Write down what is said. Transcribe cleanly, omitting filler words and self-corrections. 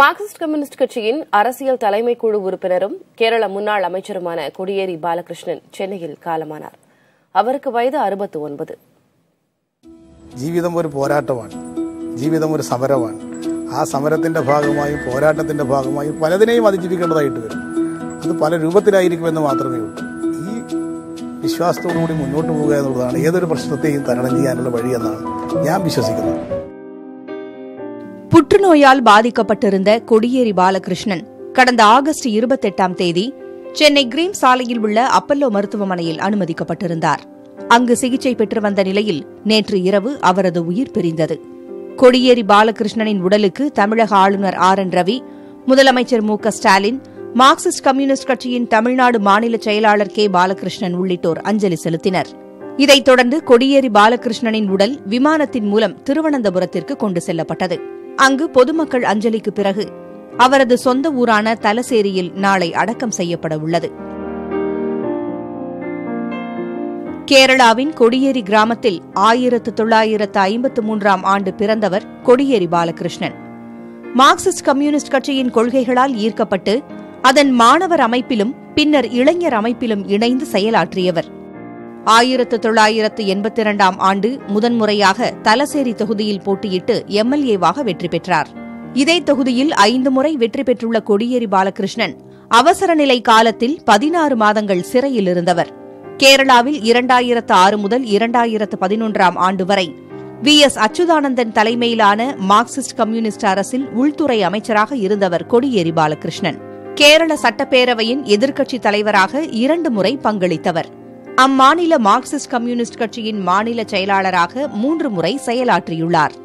Marxist Communist கட்சியின் அரசியல் தலைமை குழு உறுப்பினரும் கேரள முன்னாள் அமைச்சருமான கொடியேரி பாலகிருஷ்ணன் சென்னையில் காலமானார். அவருக்கு வயது 69. ஜீவிதம் ஒரு போராட்டമാണ്. ஜீவிதம் ஒரு സമരമാണ്. ആ സമരത്തിന്റെ ഭാഗമായി പോരാട്ടത്തിന്റെ ഭാഗമായി പലതിനെയും അതിജീവിക്കേണ്ടതായിട്ട് വരും. അത് പല രൂപത്തിലായിരിക്കും എന്ന് മാത്രമേ ഉള്ളൂ. ഈ വിശ്വാസത്തോടെ കൂടി മുന്നോട്ട് പോവുക എന്നുള്ളതാണ് ഏതൊരു പ്രശ്നത്തെയും തരണം ചെയ്യാനുള്ള വഴി എന്നാണ് ഞാൻ വിശ്വസിക്കുന്നത്. புற்றுநோயால் பாதிக்கப்பட்டிருந்த கொடியேரி பாலகிருஷ்ணன் கடந்த ஆகஸ்ட் 28ஆம் தேதி சென்னை கிரீம் சாலையில் உள்ள அப்பல்லோ மருத்துவமனையில் அனுமதிக்கப்பட்டிருந்தார். அங்கு சிகிச்சை பெற்று வந்த நிலையில் நேற்று இரவு அவரது உயிர் பிரிந்தது. கொடியேரி பாலகிருஷ்ணனின் உடலுக்கு தமிழக ஆளுநர் ஆர்.என். ரவி, முதலமைச்சர் M.K. ஸ்டாலின், மார்க்சிஸ்ட் கம்யூனிஸ்ட் கட்சியின் தமிழ்நாடு மாநில செயலாளர் கே. பாலகிருஷ்ணன் உள்ளிட்டோர் அஞ்சலி செலுத்தினர். இதைத் தொடர்ந்து கொடியேரி பாலகிருஷ்ணனின் உடல் விமானத்தின் மூலம் திருவனந்தபுரத்திற்கு கொண்டு செல்லப்பட்டது. அங்கு பொதுமக்கள் அஞ்சலிக்கு பிறகு அவரது சொந்த ஊரான தலசேரியில் நாளை அடக்கம் செய்யப்பட உள்ளது. கேரளாவின் கொடியேரி கிராமத்தில் 1953ஆம் ஆண்டு பிறந்தவர் கொடியேரி பாலகிருஷ்ணன். மார்க்சிஸ்ட் கம்யூனிஸ்ட் கட்சியின் கொள்கைகளால் ஈர்க்கப்பட்டு அதன் மாணவர் அமைப்பிலும் பின்னர் இளைஞர் அமைப்பிலும் இணைந்து செயலாற்றியவர். 1982ஆம் ஆண்டு முதன்முறையாக தலசேரி தொகுதியில் போட்டியிட்டு எம்எல்ஏவாக வெற்றி பெற்றார். இதே தொகுதியில் 5 முறை வெற்றி பெற்றுள்ள கொடியேரி பாலகிருஷ்ணன் அவசரநிலை காலத்தில் 16 மாதங்கள் சிறையில் இருந்தவர். கேரளாவில் 2006 முதல் 2011ஆம் ஆண்டு வரை V.S. அச்சுதானந்தன் தலைமையிலான மார்க்சிஸ்ட் கம்யூனிஸ்ட் அரசில் உள்துறை அமைச்சராக இருந்தவர் கொடியேரி பாலகிருஷ்ணன். கேரள சட்டப்பேரவையின் எதிர்க்கட்சித் தலைவராக 2 முறை பங்களித்தவர். அம்மாநில மார்க்சிஸ்ட் கம்யூனிஸ்ட் கட்சியின் மாநில செயலாளராக 3 முறை செயலாற்றியுள்ளார்.